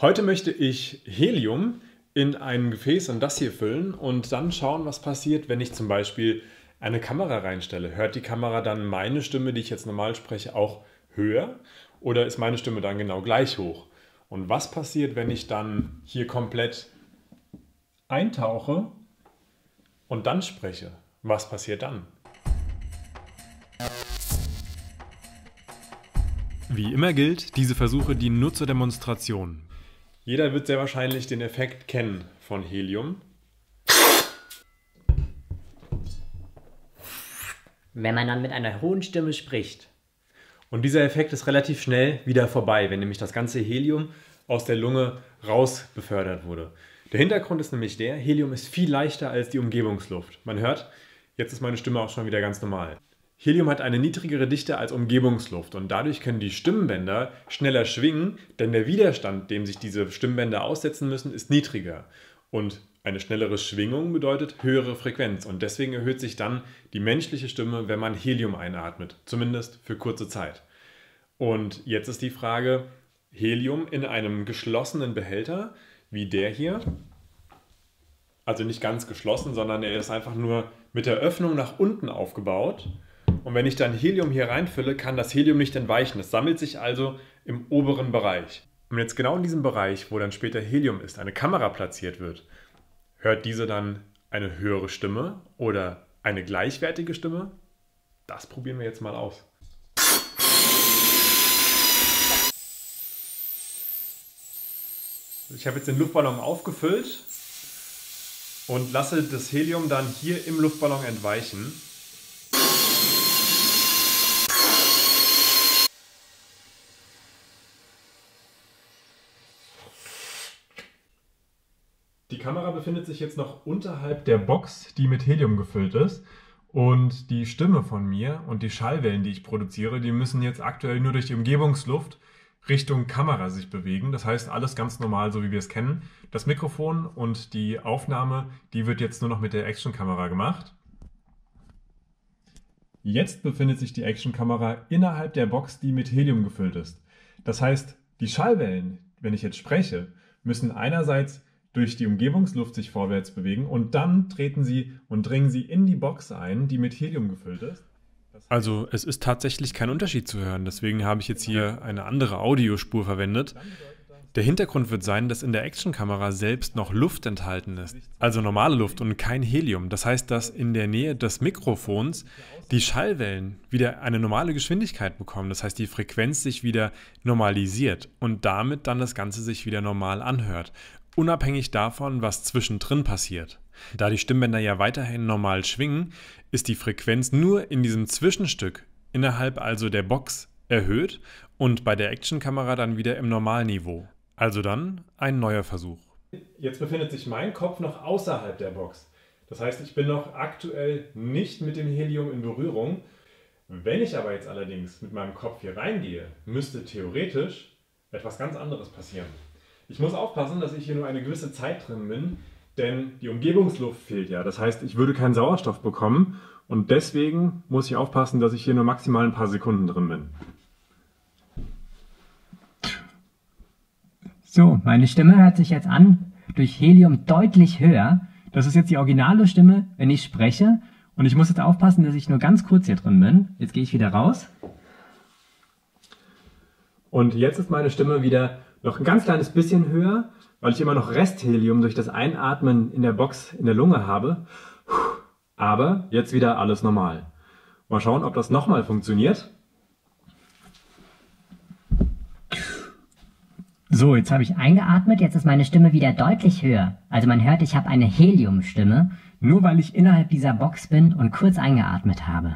Heute möchte ich Helium in ein Gefäß und das hier füllen und dann schauen, was passiert, wenn ich zum Beispiel eine Kamera reinstelle. Hört die Kamera dann meine Stimme, die ich jetzt normal spreche, auch höher? Oder ist meine Stimme dann genau gleich hoch? Und was passiert, wenn ich dann hier komplett eintauche und dann spreche? Was passiert dann? Wie immer gilt, diese Versuche dienen nur zur Demonstration. Jeder wird sehr wahrscheinlich den Effekt kennen von Helium. Wenn man dann mit einer hohen Stimme spricht. Und dieser Effekt ist relativ schnell wieder vorbei, wenn nämlich das ganze Helium aus der Lunge raus befördert wurde. Der Hintergrund ist nämlich der, Helium ist viel leichter als die Umgebungsluft. Man hört, jetzt ist meine Stimme auch schon wieder ganz normal. Helium hat eine niedrigere Dichte als Umgebungsluft und dadurch können die Stimmbänder schneller schwingen, denn der Widerstand, dem sich diese Stimmbänder aussetzen müssen, ist niedriger. Und eine schnellere Schwingung bedeutet höhere Frequenz und deswegen erhöht sich dann die menschliche Stimme, wenn man Helium einatmet, zumindest für kurze Zeit. Und jetzt ist die Frage, Helium in einem geschlossenen Behälter wie der hier, also nicht ganz geschlossen, sondern er ist einfach nur mit der Öffnung nach unten aufgebaut. Und wenn ich dann Helium hier reinfülle, kann das Helium nicht entweichen. Es sammelt sich also im oberen Bereich. Und jetzt genau in diesem Bereich, wo dann später Helium ist, eine Kamera platziert wird, hört diese dann eine höhere Stimme oder eine gleichwertige Stimme? Das probieren wir jetzt mal aus. Ich habe jetzt den Luftballon aufgefüllt und lasse das Helium dann hier im Luftballon entweichen. Die Kamera befindet sich jetzt noch unterhalb der Box, die mit Helium gefüllt ist. Und die Stimme von mir und die Schallwellen, die ich produziere, die müssen jetzt aktuell nur durch die Umgebungsluft Richtung Kamera sich bewegen. Das heißt, alles ganz normal, so wie wir es kennen. Das Mikrofon und die Aufnahme, die wird jetzt nur noch mit der Actionkamera gemacht. Jetzt befindet sich die Actionkamera innerhalb der Box, die mit Helium gefüllt ist. Das heißt, die Schallwellen, wenn ich jetzt spreche, müssen einerseits durch die Umgebungsluft sich vorwärts bewegen und dann treten sie und dringen sie in die Box ein, die mit Helium gefüllt ist. Also es ist tatsächlich kein Unterschied zu hören, deswegen habe ich jetzt hier eine andere Audiospur verwendet. Der Hintergrund wird sein, dass in der Actionkamera selbst noch Luft enthalten ist, also normale Luft und kein Helium. Das heißt, dass in der Nähe des Mikrofons die Schallwellen wieder eine normale Geschwindigkeit bekommen. Das heißt, die Frequenz sich wieder normalisiert und damit dann das Ganze sich wieder normal anhört, unabhängig davon, was zwischendrin passiert. Da die Stimmbänder ja weiterhin normal schwingen, ist die Frequenz nur in diesem Zwischenstück, innerhalb also der Box, erhöht und bei der Actionkamera dann wieder im Normalniveau. Also dann ein neuer Versuch. Jetzt befindet sich mein Kopf noch außerhalb der Box. Das heißt, ich bin noch aktuell nicht mit dem Helium in Berührung. Wenn ich aber jetzt allerdings mit meinem Kopf hier reingehe, müsste theoretisch etwas ganz anderes passieren. Ich muss aufpassen, dass ich hier nur eine gewisse Zeit drin bin, denn die Umgebungsluft fehlt ja. Das heißt, ich würde keinen Sauerstoff bekommen und deswegen muss ich aufpassen, dass ich hier nur maximal ein paar Sekunden drin bin. So, meine Stimme hört sich jetzt an, durch Helium deutlich höher. Das ist jetzt die originale Stimme, wenn ich spreche. Und ich muss jetzt aufpassen, dass ich nur ganz kurz hier drin bin. Jetzt gehe ich wieder raus. Und jetzt ist meine Stimme wieder noch ein ganz kleines bisschen höher, weil ich immer noch Resthelium durch das Einatmen in der Box in der Lunge habe. Aber jetzt wieder alles normal. Mal schauen, ob das nochmal funktioniert. So, jetzt habe ich eingeatmet, jetzt ist meine Stimme wieder deutlich höher. Also man hört, ich habe eine Heliumstimme, nur weil ich innerhalb dieser Box bin und kurz eingeatmet habe.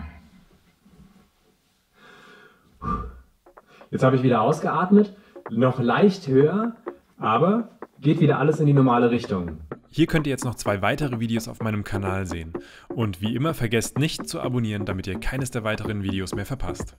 Jetzt habe ich wieder ausgeatmet, noch leicht höher, aber geht wieder alles in die normale Richtung. Hier könnt ihr jetzt noch 2 weitere Videos auf meinem Kanal sehen. Und wie immer vergesst nicht zu abonnieren, damit ihr keines der weiteren Videos mehr verpasst.